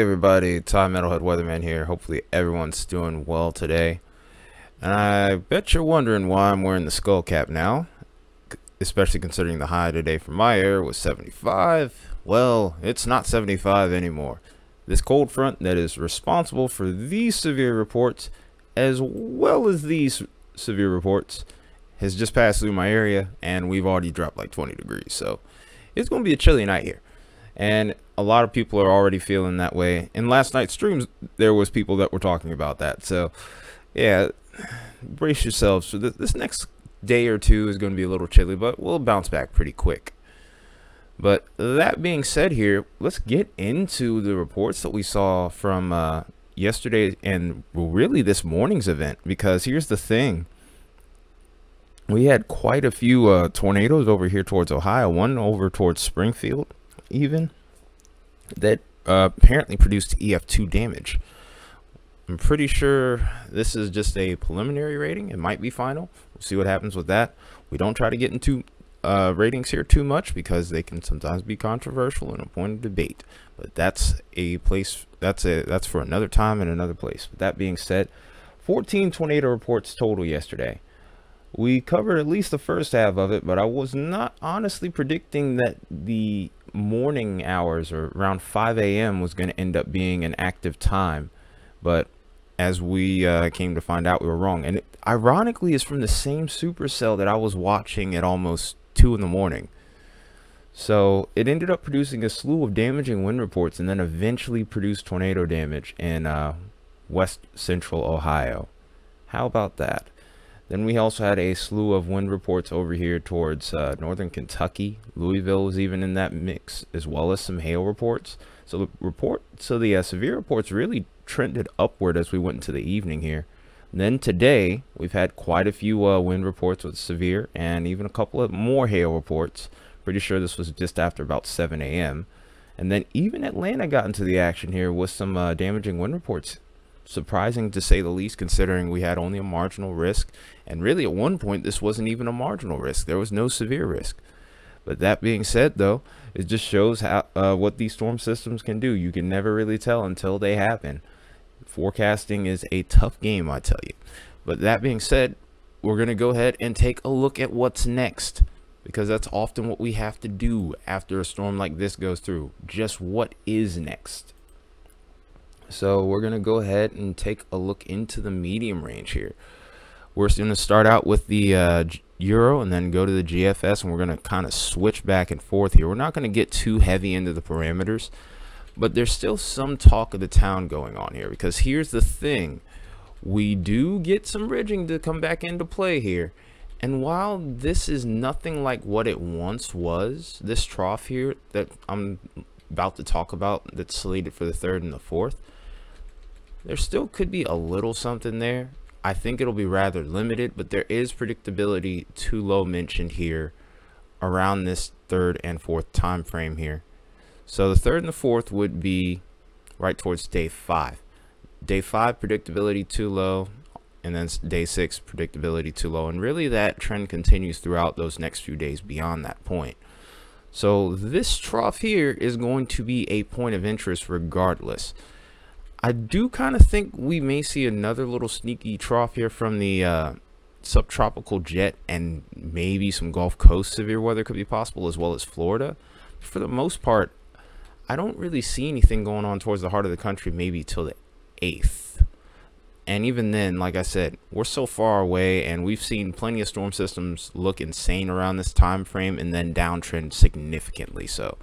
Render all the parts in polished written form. everybody, Tai Metalhead Weatherman here. Hopefully everyone's doing well today. And I bet you're wondering why I'm wearing the skull cap now, especially considering the high today for my air was 75. Well, it's not 75 anymore. This cold front that is responsible for these severe reports, as well as these severe reports, has just passed through my area, and we've already dropped like 20 degrees. So it's going to be a chilly night here. And a lot of people are already feeling that way. In last night's streams, there was people that were talking about that. So, yeah, brace yourselves. So this next day or two is going to be a little chilly, but we'll bounce back pretty quick. But that being said here, let's get into the reports that we saw from yesterday and really this morning's event. Because here's the thing. We had quite a few tornadoes over here towards Ohio, one over towards Springfield, even, that apparently produced EF2 damage. I'm pretty sure this is just a preliminary rating. It might be final. We'll see what happens with that. We don't try to get into ratings here too much because they can sometimes be controversial and a point of debate, but that's a place that's for another time and another place. But that being said, 14 tornado reports total yesterday. We covered at least the first half of it, but I was not honestly predicting that the morning hours or around 5 a.m. was going to end up being an active time, but as we came to find out, we were wrong. And it, ironically, is from the same supercell that I was watching at almost 2 in the morning. So it ended up producing a slew of damaging wind reports and then eventually produced tornado damage in west central Ohio. How about that? Then we also had a slew of wind reports over here towards northern Kentucky. Louisville was even in that mix, as well as some hail reports. So the severe reports really trended upward as we went into the evening here. And then today, we've had quite a few wind reports with severe and even a couple of more hail reports. Pretty sure this was just after about 7 a.m. And then even Atlanta got into the action here with some damaging wind reports. Surprising to say the least, considering we had only a marginal risk, and really at one point this wasn't even a marginal risk. There was no severe risk. But that being said, though, it just shows how what these storm systems can do. You can never really tell until they happen. Forecasting is a tough game, I tell you. But that being said, we're going to go ahead and take a look at what's next, because that's often what we have to do after a storm like this goes through. Just what is next? So we're going to go ahead and take a look into the medium range here. We're going to start out with the Euro and then go to the GFS, and we're going to kind of switch back and forth here. We're not going to get too heavy into the parameters, but there's still some talk of the town going on here, because here's the thing. We do get some ridging to come back into play here. And while this is nothing like what it once was, this trough here that I'm about to talk about that's slated for the 3rd and the 4th, there still could be a little something there. I think it'll be rather limited, but there is predictability too low mentioned here around this 3rd and 4th time frame here. So the 3rd and the 4th would be right towards day 5. Day 5, predictability too low, and then day 6, predictability too low. And really that trend continues throughout those next few days beyond that point. So this trough here is going to be a point of interest regardless. I do kind of think we may see another little sneaky trough here from the subtropical jet, and maybe some Gulf Coast severe weather could be possible, as well as Florida. For the most part, I don't really see anything going on towards the heart of the country maybe till the 8th. And even then, like I said, we're so far away, and we've seen plenty of storm systems look insane around this time frame and then downtrend significantly. So,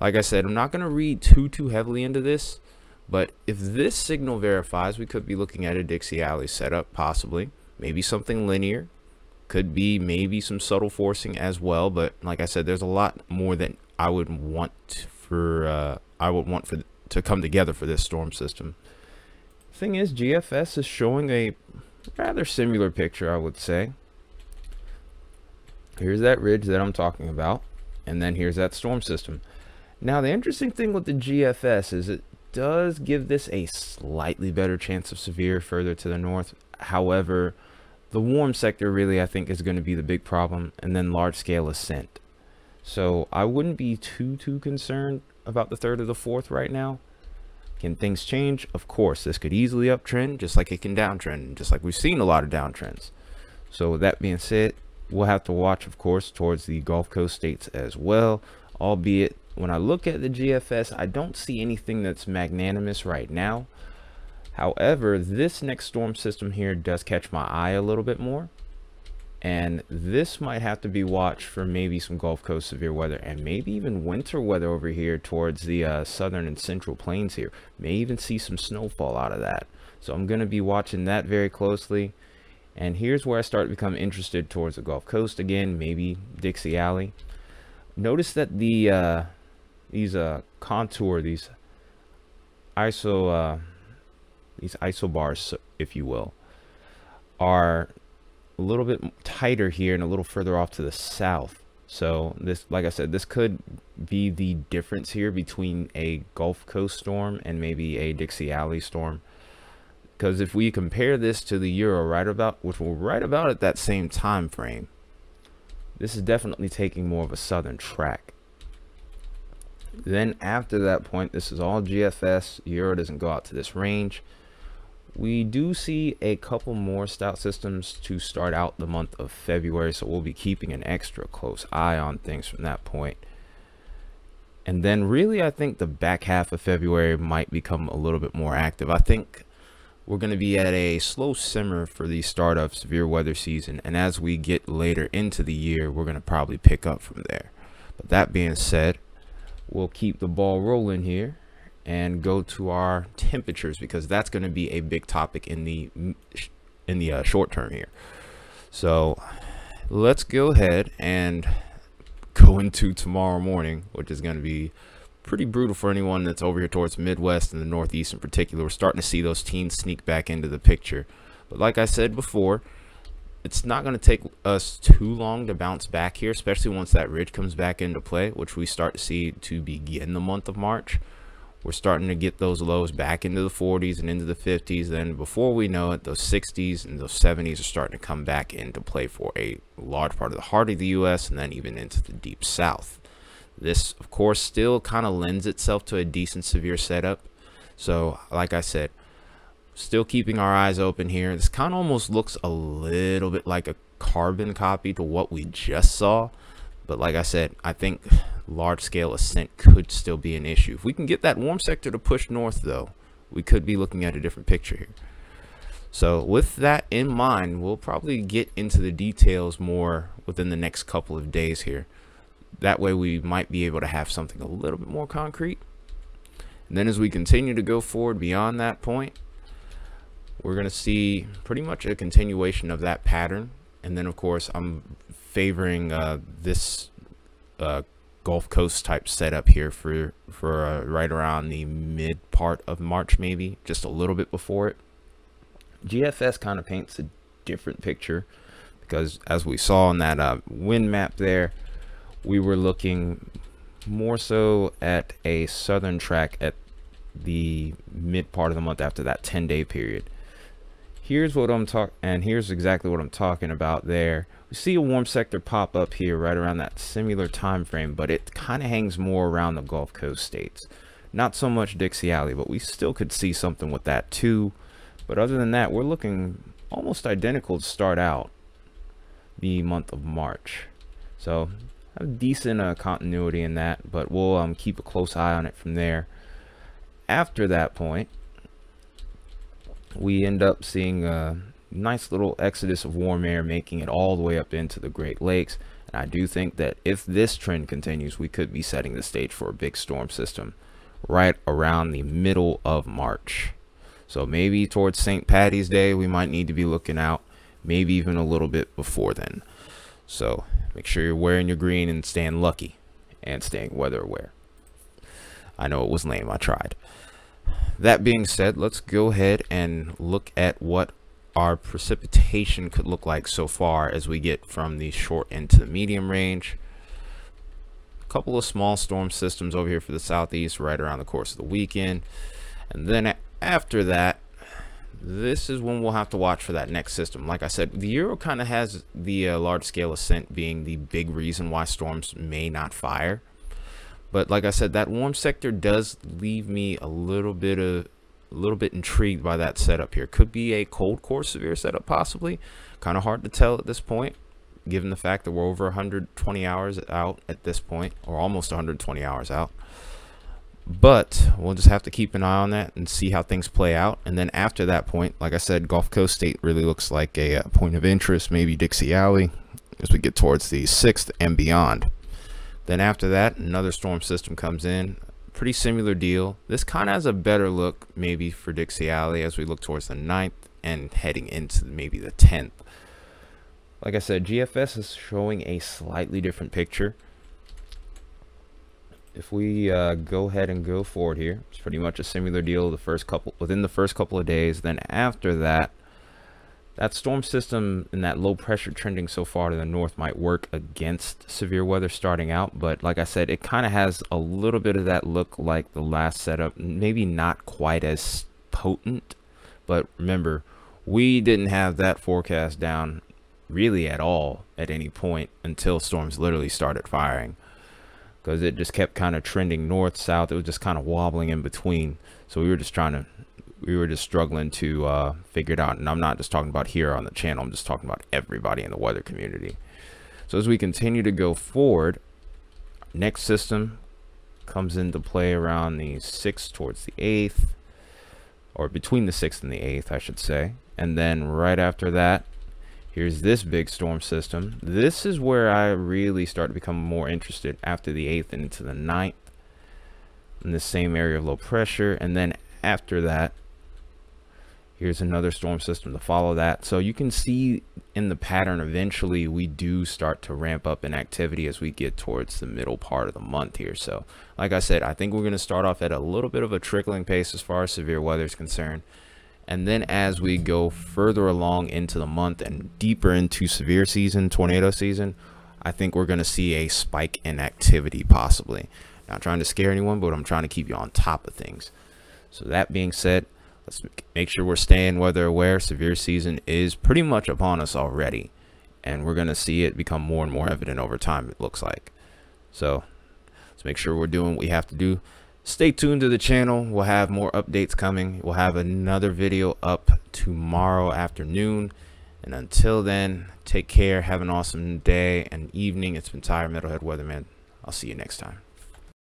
like I said, I'm not going to read too heavily into this. But if this signal verifies, we could be looking at a Dixie Alley setup, possibly. Maybe something linear. Could be maybe some subtle forcing as well. But like I said, there's a lot more that I would want for to come together for this storm system. Thing is, GFS is showing a rather similar picture, I would say. Here's that ridge that I'm talking about, and then here's that storm system. Now, the interesting thing with the GFS is it does give this a slightly better chance of severe further to the north. However, the warm sector really, I think, is going to be the big problem, and then large-scale ascent. So I wouldn't be too concerned about the 3rd or the 4th right now. Can things change? Of course, this could easily uptrend just like it can downtrend, just like we've seen a lot of downtrends. So with that being said, we'll have to watch, of course, towards the Gulf Coast states as well, albeit when I look at the GFS, I don't see anything that's magnanimous right now. However, this next storm system here does catch my eye a little bit more. And this might have to be watched for maybe some Gulf Coast severe weather and maybe even winter weather over here towards the southern and central plains here. May even see some snowfall out of that. So I'm going to be watching that very closely. And here's where I start to become interested towards the Gulf Coast again, maybe Dixie Alley. Notice that the these isobars, if you will, are a little bit tighter here and a little further off to the south. So this, like I said, this could be the difference here between a Gulf Coast storm and maybe a Dixie Alley storm, because if we compare this to the Euro right about, which we're right about at that same time frame, this is definitely taking more of a southern track. Then after that point, this is all GFS. Euro doesn't go out to this range. We do see a couple more stout systems to start out the month of February, so we'll be keeping an extra close eye on things from that point. And then really, I think the back half of February might become a little bit more active. I think we're going to be at a slow simmer for the start of severe weather season, and as we get later into the year, we're going to probably pick up from there. But that being said, we'll keep the ball rolling here and go to our temperatures, because that's going to be a big topic in the short term here. So let's go ahead and go into tomorrow morning, which is going to be pretty brutal for anyone that's over here towards the Midwest and the Northeast in particular. We're starting to see those teens sneak back into the picture, but like I said before, it's not going to take us too long to bounce back here, especially once that ridge comes back into play, which we start to see to begin the month of March. We're starting to get those lows back into the 40s and into the 50s. Then before we know it, those 60s and those 70s are starting to come back into play for a large part of the heart of the U.S. and then even into the deep south. This, of course, still kind of lends itself to a decent severe setup. So, like I said, still keeping our eyes open here. This kind of almost looks a little bit like a carbon copy to what we just saw. But like I said, I think large-scale ascent could still be an issue. If we can get that warm sector to push north, though, we could be looking at a different picture here. So with that in mind, we'll probably get into the details more within the next couple of days here. That way we might be able to have something a little bit more concrete. And then as we continue to go forward beyond that point, we're going to see pretty much a continuation of that pattern. And then, of course, I'm favoring this Gulf Coast type setup here for right around the mid part of March, maybe just a little bit before it. GFS kind of paints a different picture, because as we saw on that wind map there, we were looking more so at a southern track at the mid part of the month after that 10-day period. Here's what I'm talking, and here's exactly what I'm talking about there. We see a warm sector pop up here right around that similar time frame, but it kind of hangs more around the Gulf Coast states. Not so much Dixie Alley, but we still could see something with that too. But other than that, we're looking almost identical to start out the month of March. So a decent continuity in that, but we'll keep a close eye on it from there. After that point, we end up seeing a nice little exodus of warm air, making it all the way up into the Great Lakes. And I do think that if this trend continues, we could be setting the stage for a big storm system right around the middle of March. So maybe towards St. Paddy's Day, we might need to be looking out, maybe even a little bit before then. So make sure you're wearing your green and staying lucky and staying weather aware. I know it was lame, I tried. That being said, let's go ahead and look at what our precipitation could look like so far as we get from the short end to the medium range. A couple of small storm systems over here for the southeast right around the course of the weekend. And then after that, this is when we'll have to watch for that next system. Like I said, the Euro kind of has the large-scale ascent being the big reason why storms may not fire. But like I said, that warm sector does leave me a little bit intrigued by that setup here. Could be a cold core severe setup, possibly. Kind of hard to tell at this point, given the fact that we're over 120 hours out at this point, or almost 120 hours out. But we'll just have to keep an eye on that and see how things play out. And then after that point, like I said, Gulf Coast State really looks like a point of interest, maybe Dixie Alley as we get towards the 6th and beyond. Then after that, another storm system comes in. Pretty similar deal. This kind of has a better look maybe for Dixie Alley as we look towards the 9th and heading into maybe the 10th. Like I said, GFS is showing a slightly different picture. If we go ahead and go forward here, it's pretty much a similar deal within the first couple of days. Then after that, that storm system and that low pressure trending so far to the north might work against severe weather starting out. But like I said, it kind of has a little bit of that look like the last setup. Maybe not quite as potent, but remember, we didn't have that forecast down really at all at any point until storms literally started firing, because it just kept kind of trending north, south. It was just kind of wobbling in between. So we were just struggling to figure it out. And I'm not just talking about here on the channel, I'm just talking about everybody in the weather community. So as we continue to go forward, next system comes into play around the 6th towards the 8th, or between the 6th and the 8th, I should say. And then right after that, here's this big storm system. This is where I really start to become more interested after the 8th and into the 9th, in the same area of low pressure. And then after that, here's another storm system to follow that. So you can see in the pattern, eventually we do start to ramp up in activity as we get towards the middle part of the month here. So like I said, I think we're going to start off at a little bit of a trickling pace as far as severe weather is concerned. And then as we go further along into the month and deeper into severe season, tornado season, I think we're going to see a spike in activity possibly. Not trying to scare anyone, but I'm trying to keep you on top of things. So that being said, let's make sure we're staying weather aware. Severe season is pretty much upon us already, and we're going to see it become more and more evident over time, it looks like. So let's make sure we're doing what we have to do. Stay tuned to the channel. We'll have more updates coming. We'll have another video up tomorrow afternoon. And until then, take care. Have an awesome day and evening. It's been Tai Metalhead Weatherman. I'll see you next time.